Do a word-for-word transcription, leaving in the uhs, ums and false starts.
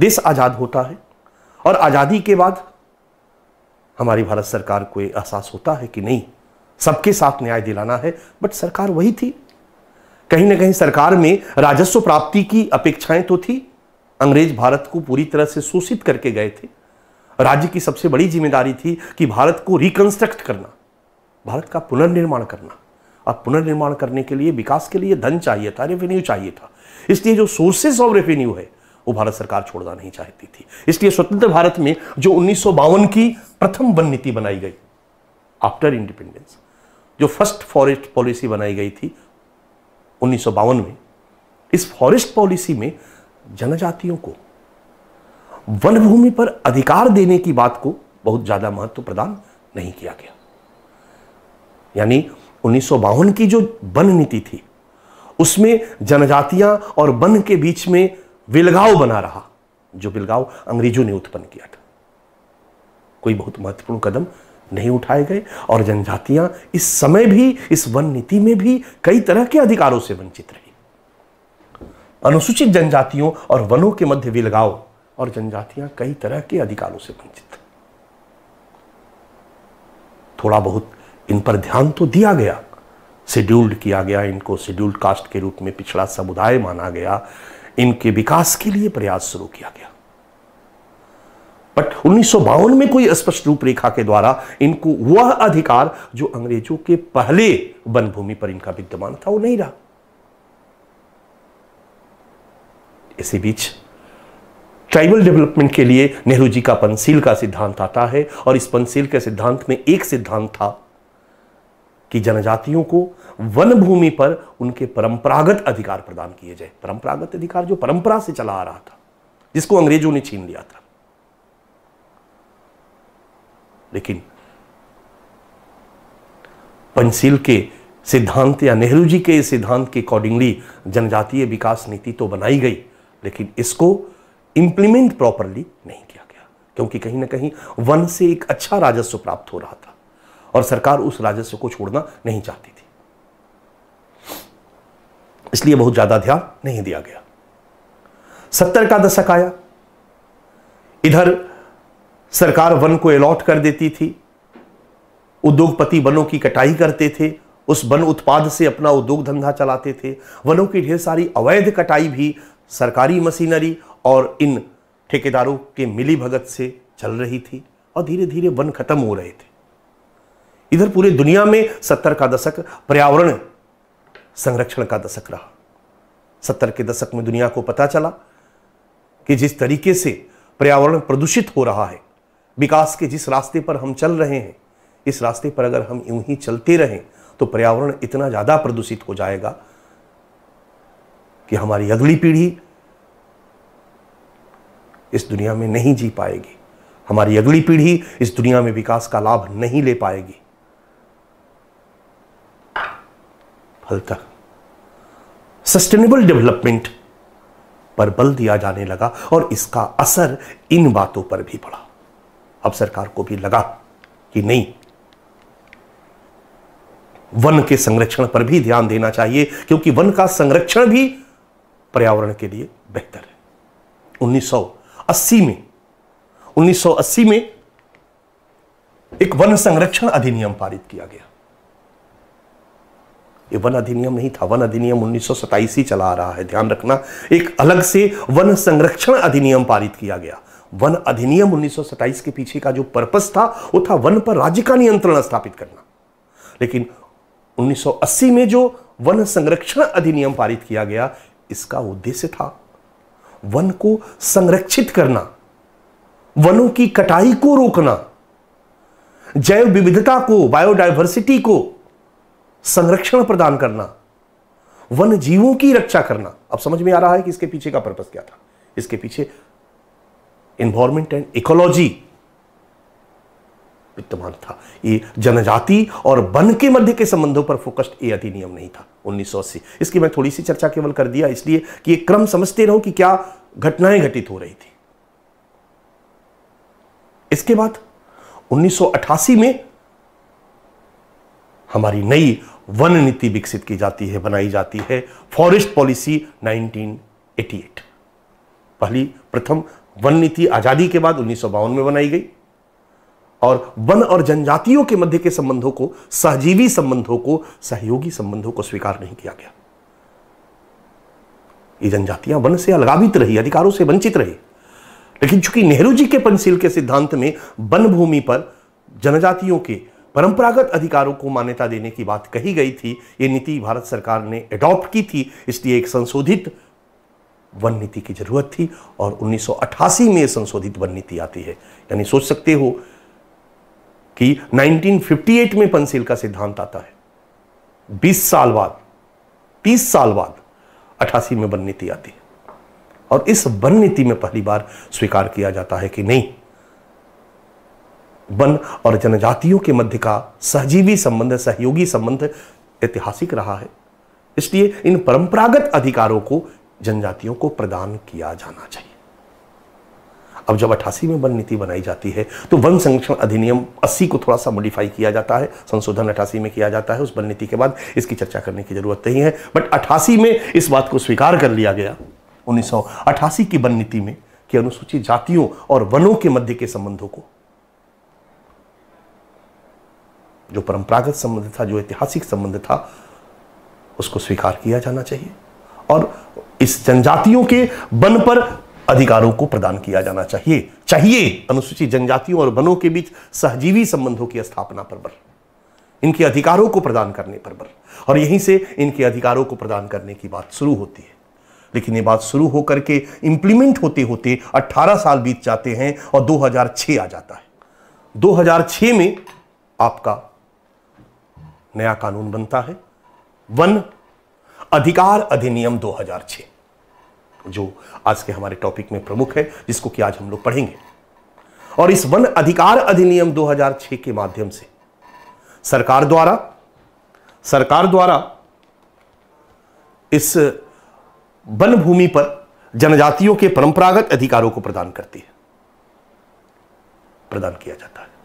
देश आज़ाद होता है और आज़ादी के बाद हमारी भारत सरकार को ये एहसास होता है कि नहीं, सबके साथ न्याय दिलाना है। बट सरकार वही थी, कहीं ना कहीं सरकार में राजस्व प्राप्ति की अपेक्षाएं तो थी। अंग्रेज भारत को पूरी तरह से शोषित करके गए थे। राज्य की सबसे बड़ी जिम्मेदारी थी कि भारत को रिकंस्ट्रक्ट करना, भारत का पुनर्निर्माण करना। अब पुनर्निर्माण करने के लिए, विकास के लिए धन चाहिए था, रेवेन्यू चाहिए था। इसलिए जो सोर्सेज ऑफ रेवेन्यू है वो भारत सरकार छोड़ना नहीं चाहती थी। इसलिए स्वतंत्र भारत में जो उन्नीस सौ बावन की प्रथम वन नीति बनाई गई आफ्टर इंडिपेंडेंस, जो फर्स्ट फॉरेस्ट पॉलिसी बनाई गई थी उन्नीस सौ बावन में, इस फॉरेस्ट पॉलिसी में जनजातियों को वन भूमि पर अधिकार देने की बात को बहुत ज्यादा महत्व प्रदान नहीं किया गया। यानी उन्नीस सौ बावन की जो वन नीति थी उसमें जनजातियां और वन के बीच में बिलगाव बना रहा, जो बिलगाव अंग्रेजों ने उत्पन्न किया था। कोई बहुत महत्वपूर्ण कदम नहीं उठाए गए और जनजातियां इस समय भी, इस वन नीति में भी कई तरह के अधिकारों से वंचित रही। अनुसूचित जनजातियों और वनों के मध्य बिलगाव और जनजातियां कई तरह के अधिकारों से वंचित। थोड़ा बहुत इन पर ध्यान तो दिया गया, शेड्यूल्ड किया गया, इनको शेड्यूल्ड कास्ट के रूप में पिछड़ा समुदाय माना गया, इनके विकास के लिए प्रयास शुरू किया गया। बट उन्नीस सौ बावन में कोई स्पष्ट रूपरेखा के द्वारा इनको वह अधिकार जो अंग्रेजों के पहले वन भूमि पर इनका विद्यमान था वो नहीं रहा। इसी बीच ट्राइबल डेवलपमेंट के लिए नेहरू जी का पंसील का सिद्धांत आता है और इस पंसील के सिद्धांत में एक सिद्धांत था कि जनजातियों को वन भूमि पर उनके परंपरागत अधिकार प्रदान किए जाए। परंपरागत अधिकार जो परंपरा से चला आ रहा था, जिसको अंग्रेजों ने छीन लिया था। लेकिन पंचशील के सिद्धांत या नेहरू जी के सिद्धांत के अकॉर्डिंगली जनजातीय विकास नीति तो बनाई गई, लेकिन इसको इंप्लीमेंट प्रॉपरली नहीं किया गया, क्योंकि कहीं ना कहीं वन से एक अच्छा राजस्व प्राप्त हो रहा था और सरकार उस राजस्व को छोड़ना नहीं चाहती थी। इसलिए बहुत ज्यादा ध्यान नहीं दिया गया। सत्तर का दशक आया, इधर सरकार वन को अलॉट कर देती थी, उद्योगपति वनों की कटाई करते थे, उस वन उत्पाद से अपना उद्योग धंधा चलाते थे। वनों की ढेर सारी अवैध कटाई भी सरकारी मशीनरी और इन ठेकेदारों के मिलीभगत से चल रही थी और धीरे धीरे वन खत्म हो रहे थे। इधर पूरी दुनिया में सत्तर का दशक पर्यावरण संरक्षण का दशक रहा। सत्तर के दशक में दुनिया को पता चला कि जिस तरीके से पर्यावरण प्रदूषित हो रहा है, विकास के जिस रास्ते पर हम चल रहे हैं, इस रास्ते पर अगर हम यूं ही चलते रहें तो पर्यावरण इतना ज़्यादा प्रदूषित हो जाएगा कि हमारी अगली पीढ़ी इस दुनिया में नहीं जी पाएगी, हमारी अगली पीढ़ी इस दुनिया में विकास का लाभ नहीं ले पाएगी। फलतः सस्टेनेबल डेवलपमेंट पर बल दिया जाने लगा और इसका असर इन बातों पर भी पड़ा। अब सरकार को भी लगा कि नहीं, वन के संरक्षण पर भी ध्यान देना चाहिए, क्योंकि वन का संरक्षण भी पर्यावरण के लिए बेहतर है। उन्नीस सौ अस्सी में उन्नीस सौ अस्सी में एक वन संरक्षण अधिनियम पारित किया गया। ये वन अधिनियम नहीं था, वन अधिनियम उन्नीस सौ सत्ताईस ही चला आ रहा है, ध्यान रखना। एक अलग से वन संरक्षण अधिनियम पारित किया गया। वन अधिनियम उन्नीस सौ सत्ताईस के पीछे का जो पर्पस था वो था वन पर राज्य का नियंत्रण स्थापित करना। लेकिन उन्नीस सौ अस्सी में जो वन संरक्षण अधिनियम पारित किया गया, इसका उद्देश्य था वन को संरक्षित करना, वनों की कटाई को रोकना, जैव विविधता को, बायोडायवर्सिटी को संरक्षण प्रदान करना, वन जीवों की रक्षा करना। अब समझ में आ रहा है कि इसके पीछे का पर्पस क्या था। इसके पीछे एनवायरमेंट एंड इकोलॉजी विद्यमान था। ये जनजाति और वन के मध्य के संबंधों पर फोकस्ड ये अधिनियम नहीं था उन्नीस सौ अस्सी। इसकी मैं थोड़ी सी चर्चा केवल कर दिया इसलिए कि ये क्रम समझते रहो कि क्या घटनाएं घटित हो रही थी। इसके बाद उन्नीस सौ अट्ठासी में हमारी नई वन नीति विकसित की जाती है, बनाई जाती है forest policy nineteen eighty eight, पहली प्रथम वन नीति आजादी के बाद उन्नीस सौ बावन में बनाई गई और वन और जनजातियों के मध्य के संबंधों को, सहजीवी संबंधों को, सहयोगी संबंधों को स्वीकार नहीं किया गया। ये जनजातियां वन से अलगावित रही, अधिकारों से वंचित रही। लेकिन चूंकि नेहरू जी के पंचशील के सिद्धांत में वन भूमि पर जनजातियों के परंपरागत अधिकारों को मान्यता देने की बात कही गई थी, ये नीति भारत सरकार ने एडॉप्ट की थी, इसलिए एक संशोधित वन नीति की जरूरत थी और उन्नीस सौ अट्ठासी में संशोधित वन नीति आती है। यानी सोच सकते हो कि उन्नीस सौ अट्ठावन में पंचशील का सिद्धांत आता है, बीस साल बाद, तीस साल बाद अट्ठासी में वन नीति आती है और इस वन नीति में पहली बार स्वीकार किया जाता है कि नहीं, वन और जनजातियों के मध्य का सहजीवी संबंध, सहयोगी संबंध ऐतिहासिक रहा है, इसलिए इन परंपरागत अधिकारों को जनजातियों को प्रदान किया जाना चाहिए। अब जब अट्ठासी में वन नीति बनाई जाती है तो वन संरक्षण अधिनियम अस्सी को थोड़ा सा मॉडिफाई किया जाता है, संशोधन अट्ठासी में किया जाता है। उस वन नीति के बाद इसकी चर्चा करने की जरूरत नहीं है, बट अट्ठासी में इस बात को स्वीकार कर लिया गया उन्नीस सौ अट्ठासी की वन नीति में कि अनुसूचित जातियों और वनों के मध्य के संबंधों को, जो परंपरागत संबंध था, जो ऐतिहासिक संबंध था, उसको स्वीकार किया जाना चाहिए और इस जनजातियों के वन पर अधिकारों को प्रदान किया जाना चाहिए। चाहिए अनुसूचित जनजातियों और वनों के बीच सहजीवी संबंधों की स्थापना पर बल, इनके अधिकारों को प्रदान करने पर बल, और यहीं से इनके अधिकारों को प्रदान करने की बात शुरू होती है। लेकिन ये बात शुरू होकर के इंप्लीमेंट होते होते अठारह साल बीत जाते हैं और दो हज़ार छह आ जाता है। दो हज़ार छह में आपका नया कानून बनता है, वन अधिकार अधिनियम दो हज़ार छह, जो आज के हमारे टॉपिक में प्रमुख है, जिसको कि आज हम लोग पढ़ेंगे। और इस वन अधिकार अधिनियम दो हज़ार छह के माध्यम से सरकार द्वारा सरकार द्वारा इस वन भूमि पर जनजातियों के परंपरागत अधिकारों को प्रदान करती है, प्रदान किया जाता है।